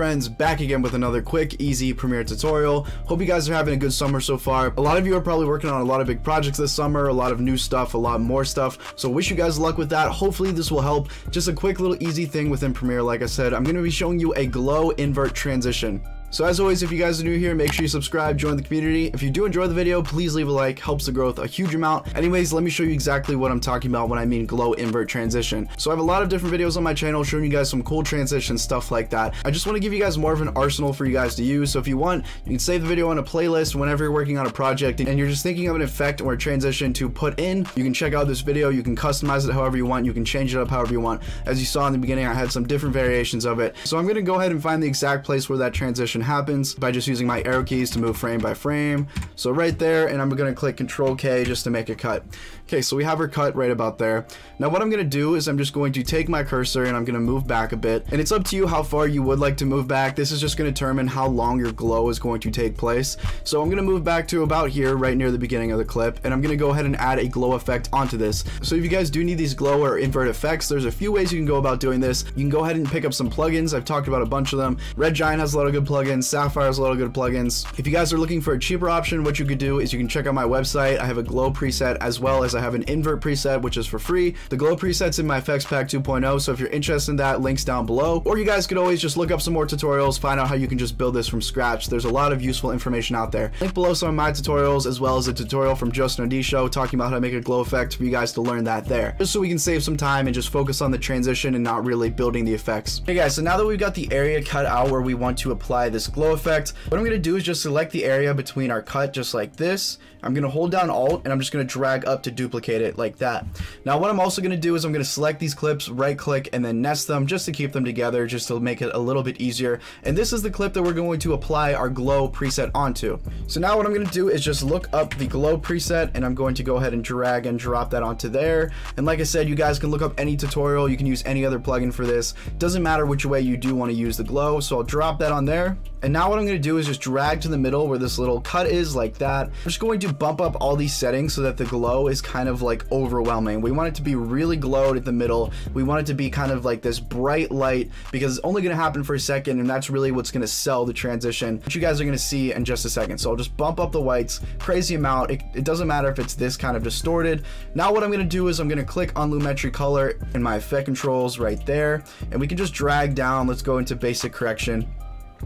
friends, back again with another quick, easy Premiere tutorial. Hope you guys are having a good summer so far. A lot of you are probably working on a lot of big projects this summer, a lot of new stuff, a lot more stuff. So wish you guys luck with that. Hopefully this will help. Just a quick little easy thing within Premiere. Like I said, I'm going to be showing you a glow invert transition. So as always, if you guys are new here, make sure you subscribe, join the community. If you do enjoy the video, please leave a like, helps the growth a huge amount. Anyways, let me show you exactly what I'm talking about when I mean glow invert transition. So I have a lot of different videos on my channel showing you guys some cool transition stuff like that. I just want to give you guys more of an arsenal for you guys to use. So if you want, you can save the video on a playlist whenever you're working on a project and you're just thinking of an effect or a transition to put in. You can check out this video, you can customize it however you want, you can change it up however you want. As you saw in the beginning, I had some different variations of it. So I'm going to go ahead and find the exact place where that transition happens by just using my arrow keys to move frame by frame. So right there, and I'm going to click Control K just to make a cut. Okay, so we have our cut right about there. Now what I'm going to do is I'm just going to take my cursor and I'm going to move back a bit, and it's up to you how far you would like to move back. This is just going to determine how long your glow is going to take place. So I'm going to move back to about here, right near the beginning of the clip, and I'm going to go ahead and add a glow effect onto this. So if you guys do need these glow or invert effects, there's a few ways you can go about doing this. You can go ahead and pick up some plugins. I've talked about a bunch of them. Red Giant has a lot of good plugins. Sapphire has a lot of good plugins. If you guys are looking for a cheaper option, what you could do is you can check out my website. I have a glow preset as well as I have an invert preset, which is for free. The glow preset's in my effects pack 2.0, so if you're interested in that, links down below. Or you guys could always just look up some more tutorials, find out how you can just build this from scratch. There's a lot of useful information out there. Link below some of my tutorials as well as a tutorial from Justin Odisho talking about how to make a glow effect for you guys to learn that there. Just so we can save some time and just focus on the transition and not really building the effects. Okay guys, so now that we've got the area cut out where we want to apply this glow effect, what I'm going to do is just select the area between our cut just like this. I'm going to hold down Alt and I'm just going to drag up to duplicate it like that. Now what I'm also going to do is I'm going to select these clips, right click, and then nest them just to keep them together, just to make it a little bit easier. And this is the clip that we're going to apply our glow preset onto. So now what I'm going to do is just look up the glow preset and I'm going to go ahead and drag and drop that onto there. And like I said, you guys can look up any tutorial, you can use any other plugin for this. Doesn't matter which way you do want to use the glow. So I'll drop that on there. And now what I'm going to do is just drag to the middle where this little cut is like that. I'm just going to bump up all these settings so that the glow is kind of like overwhelming. We want it to be really glowed at the middle. We want it to be kind of like this bright light because it's only going to happen for a second, and that's really what's going to sell the transition, which you guys are going to see in just a second. So I'll just bump up the whites, crazy amount. It doesn't matter if it's this kind of distorted. Now what I'm going to do is I'm going to click on Lumetri color in my effect controls right there, and we can just drag down. Let's go into basic correction.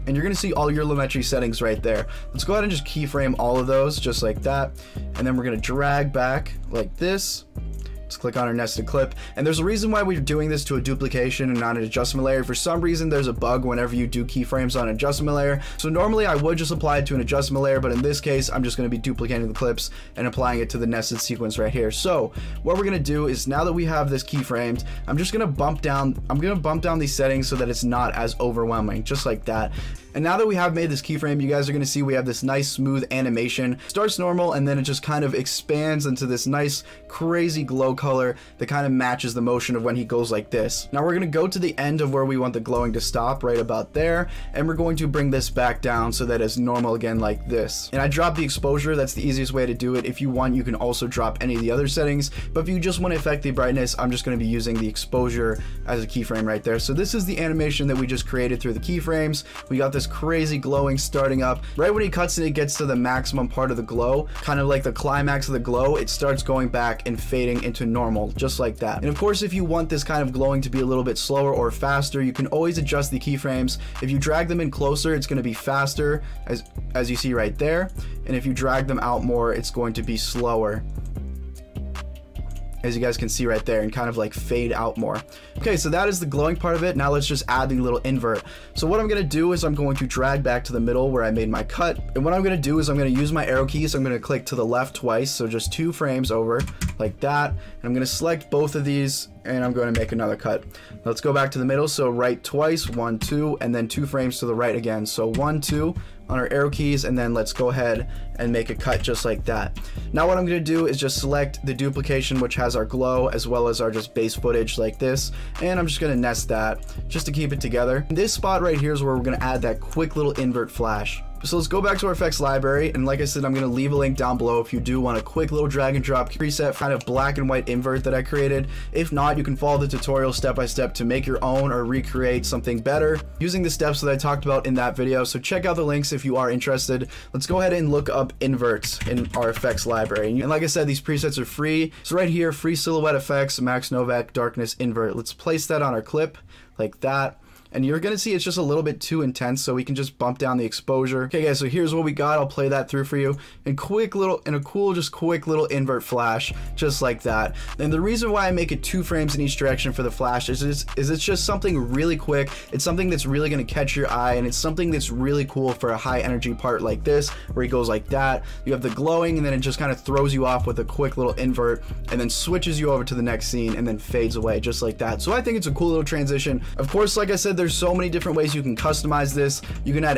And you're going to see all your Lumetri settings right there. Let's go ahead and just keyframe all of those just like that. And then we're going to drag back like this. Let's click on our nested clip. And there's a reason why we're doing this to a duplication and not an adjustment layer. For some reason, there's a bug whenever you do keyframes on an adjustment layer. So normally I would just apply it to an adjustment layer, but in this case, I'm just going to be duplicating the clips and applying it to the nested sequence right here. So what we're going to do is, now that we have this keyframed, I'm just going to bump down these settings so that it's not as overwhelming, just like that. And now that we have made this keyframe, you guys are going to see we have this nice smooth animation. Starts normal and then it just kind of expands into this nice crazy glow color that kind of matches the motion of when he goes like this. Now we're going to go to the end of where we want the glowing to stop, right about there, and we're going to bring this back down so that it's normal again like this. And I dropped the exposure. That's the easiest way to do it. If you want, you can also drop any of the other settings, but if you just want to affect the brightness, I'm just going to be using the exposure as a keyframe right there. So this is the animation that we just created through the keyframes. We got this crazy glowing starting up right when he cuts and it gets to the maximum part of the glow, kind of like the climax of the glow. It starts going back and fading into normal just like that. And of course, if you want this kind of glowing to be a little bit slower or faster, you can always adjust the keyframes. If you drag them in closer, it's going to be faster as you see right there, and if you drag them out more, it's going to be slower, as you guys can see right there, and kind of like fade out more. Okay, so that is the glowing part of it. Now let's just add the little invert. So what I'm gonna do is I'm going to drag back to the middle where I made my cut. And what I'm gonna do is I'm gonna use my arrow keys. I'm gonna click to the left twice, so just 2 frames over like that. And I'm gonna select both of these and I'm going to make another cut. Let's go back to the middle. So right twice, 1, 2, and then 2 frames to the right again. So 1, 2 on our arrow keys, and then let's go ahead and make a cut just like that. Now what I'm going to do is just select the duplication, which has our glow as well as our just base footage like this. And I'm just going to nest that just to keep it together. And this spot right here is where we're going to add that quick little invert flash. So let's go back to our effects library, and like I said, I'm going to leave a link down below if you do want a quick little drag and drop preset, kind of black and white invert that I created. If not, you can follow the tutorial step by step to make your own or recreate something better using the steps that I talked about in that video. So check out the links if you are interested. Let's go ahead and look up inverts in our effects library. And like I said, these presets are free. So right here, free silhouette effects, Max Novak, darkness invert. Let's place that on our clip like that. And you're gonna see it's just a little bit too intense, so we can just bump down the exposure. Okay guys, so here's what we got. I'll play that through for you. And a cool little invert flash, just like that. And the reason why I make it 2 frames in each direction for the flash is it's just something really quick. It's something that's really gonna catch your eye, and it's something that's really cool for a high energy part like this, where it goes like that. You have the glowing, and then it just kind of throws you off with a quick little invert, and then switches you over to the next scene, and then fades away, just like that. So I think it's a cool little transition. Of course, like I said, there's so many different ways you can customize this. You can add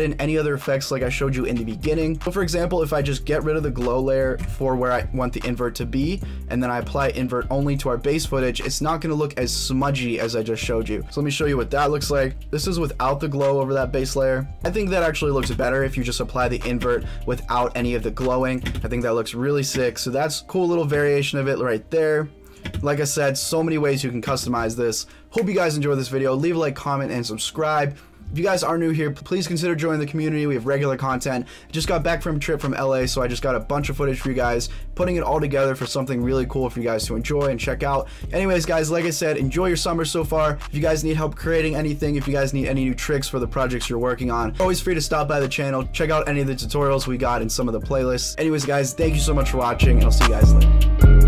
in any other effects like I showed you in the beginning. So for example, if I just get rid of the glow layer for where I want the invert to be, and then I apply invert only to our base footage, it's not going to look as smudgy as I just showed you. So let me show you what that looks like. This is without the glow over that base layer. I think that actually looks better if you just apply the invert without any of the glowing. I think that looks really sick. So that's a cool little variation of it right there. Like I said, so many ways you can customize this. Hope you guys enjoyed this video. Leave a like, comment, and subscribe. If you guys are new here, please consider joining the community. We have regular content. I just got back from a trip from LA, so I just got a bunch of footage for you guys, putting it all together for something really cool for you guys to enjoy and check out. Anyways, guys, like I said, enjoy your summer so far. If you guys need help creating anything, if you guys need any new tricks for the projects you're working on, always free to stop by the channel, check out any of the tutorials we got in some of the playlists. Anyways, guys, thank you so much for watching, and I'll see you guys later.